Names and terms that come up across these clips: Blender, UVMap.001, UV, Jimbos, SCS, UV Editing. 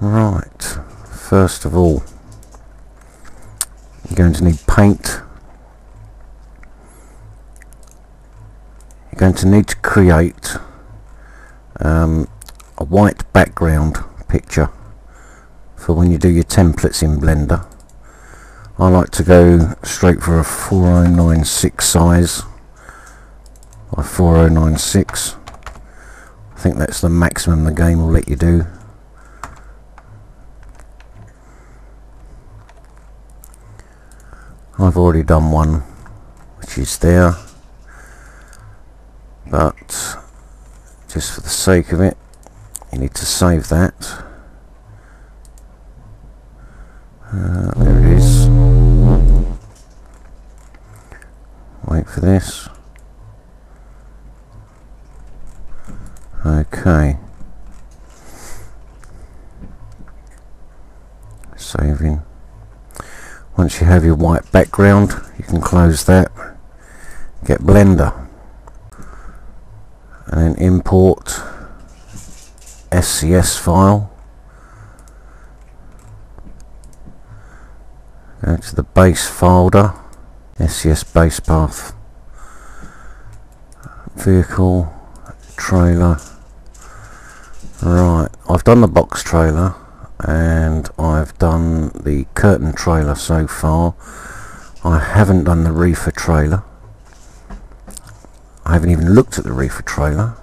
Right, first of all, you're going to need paint. You're going to need to create a white background picture for when you do your templates in Blender. I like to go straight for a 4096 size by 4096. I think that's the maximum the game will let you do. I've already done one which is there, but just for the sake of it you need to save that. There it is. Wait for this. Okay. Saving. Once you have your white background, you can close that. Get Blender. And then import SCS file. Go to the base folder, SCS base path, vehicle, trailer. Right, I've done the box trailer and I've done the curtain trailer so far. I haven't done the reefer trailer. I haven't even looked at the reefer trailer.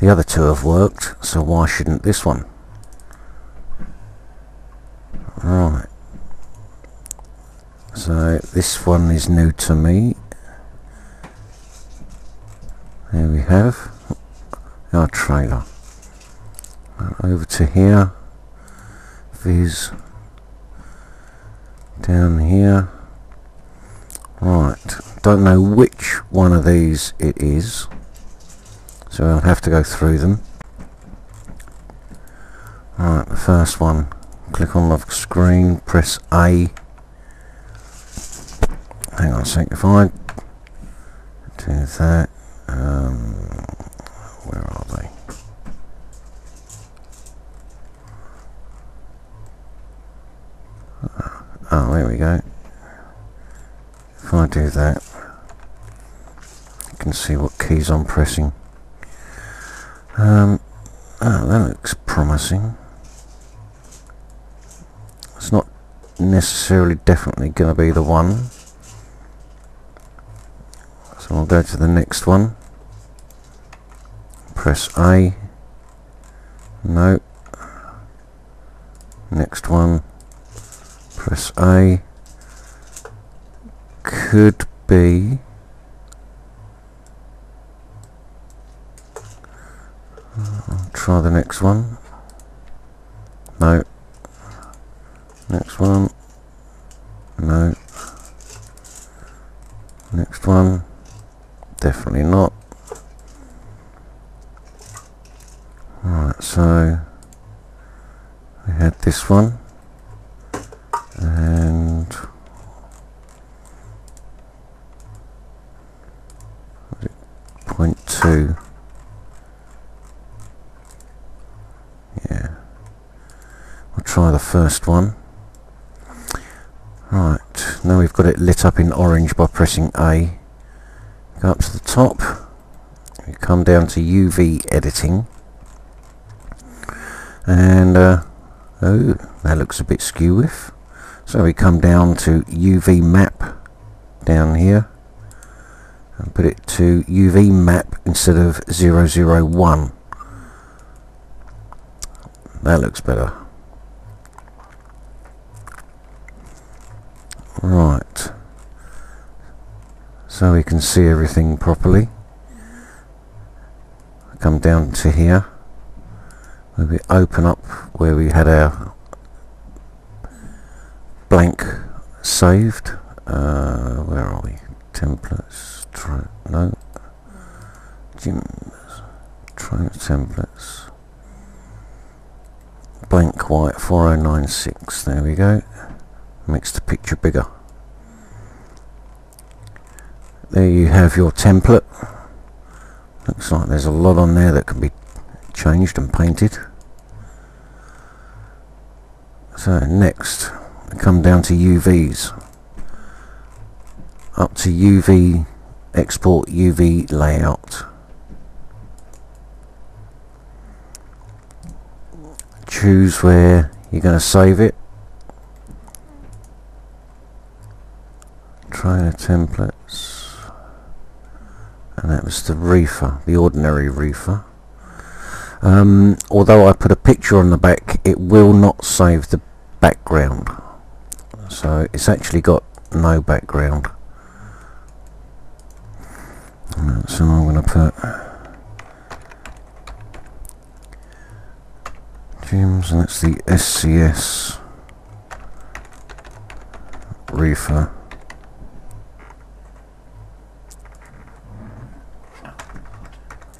The other two have worked, so why shouldn't this one? Right. So this one is new to me. There we have our trailer. Over to here, viz, down here. Right, don't know which one of these it is, so I'll have to go through them. Right, the first one, click on the screen, press A. Hang on a sec, if I do that, where are they? Oh, there we go. If I do that, you can see what keys I'm pressing. Oh, that looks promising. It's not necessarily definitely going to be the one. So I'll go to the next one, press A, no, next one, press A, could be, I'll try the next one, no, next one, no, next one, definitely not. Right, so we had this one and was it 0.2? Yeah. We'll try the first one. Right, now we've got it lit up in orange by pressing A. Go up to the top, you come down to UV Editing, and oh, that looks a bit skew-whiff. So we come down to UV Map down here and put it to UV Map instead of 001. That looks better. Right. So we can see everything properly. Come down to here, where we open up where we had our blank saved. Where are we? Templates, no. Templates. Blank white 4096. There we go. Makes the picture bigger. There you have your template. Looks like there's a lot on there that can be changed and painted. So next, I come down to UVs, up to UV export UV layout. Choose where you're going to save it. Trainer templates, and that was the reefer, the ordinary reefer. Although I put a picture on the back, it will not save the background, so it's actually got no background. So I'm going to put Jims, and that's the SCS reefer.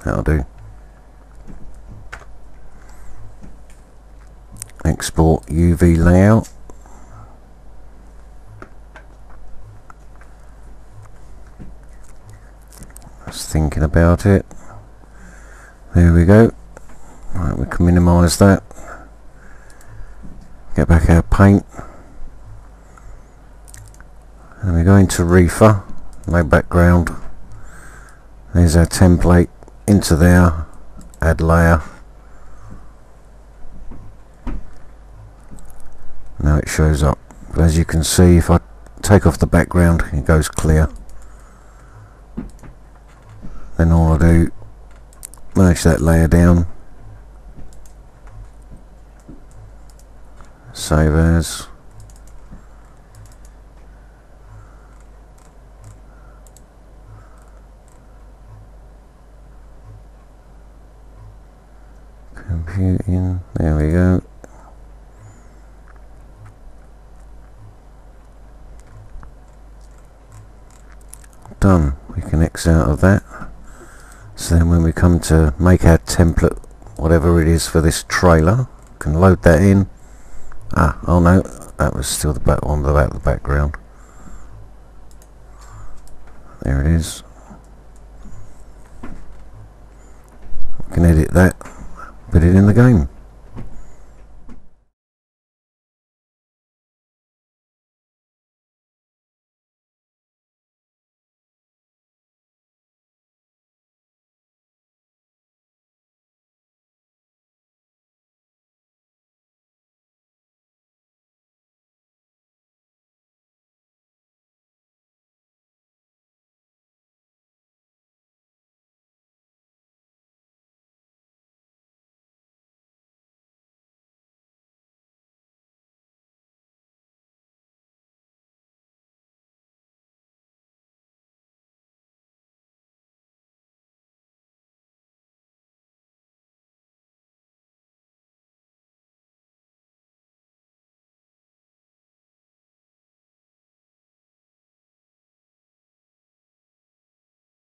That'll do. Export UV layout. I was thinking about it. There we go. Right, we can minimise that. Get back our paint. And we go into reefer. No background. There's our template. Into there, add layer. Now it shows up, but as you can see, if I take off the background, it goes clear. Then all I do, merge that layer down, save as, computing, there we go. Done. We can X out of that. So then when we come to make our template, whatever it is for this trailer, we can load that in. Oh no, that was still the back one without the background. There it is. We can edit that. Put it in the game.